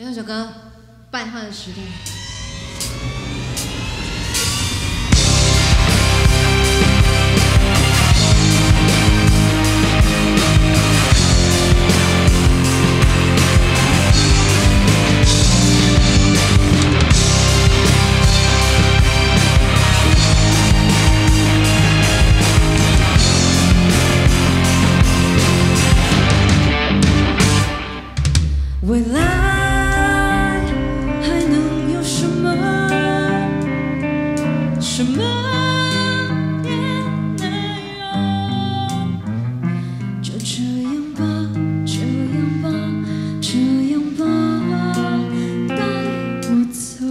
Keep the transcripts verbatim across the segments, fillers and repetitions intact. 所以那首歌半换了时代。 未来还能有什么？什么也没有，就这样吧，这样吧，这样吧，带我走。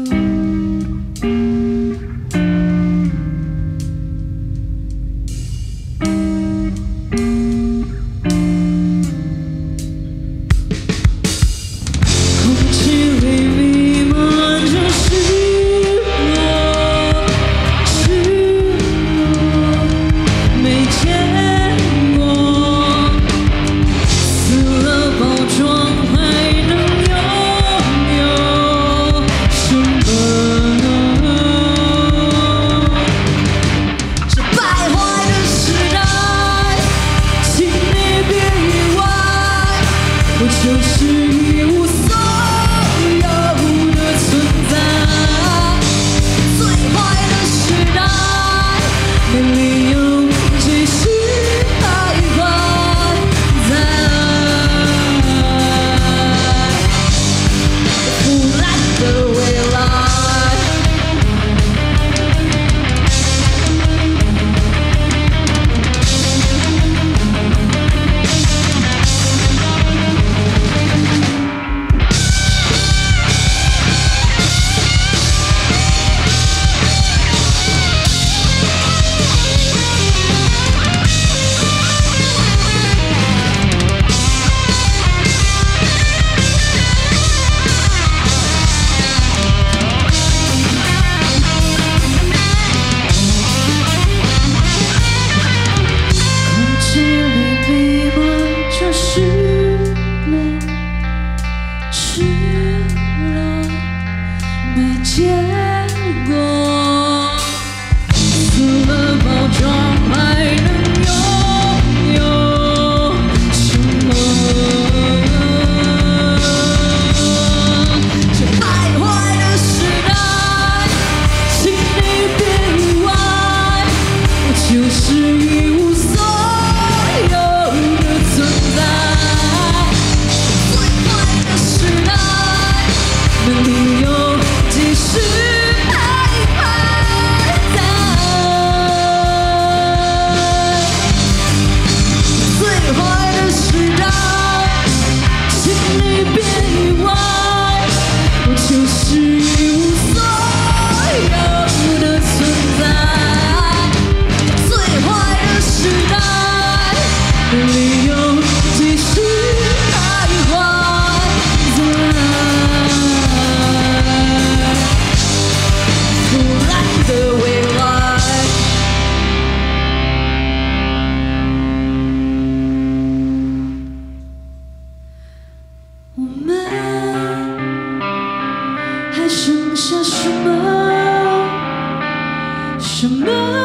什么？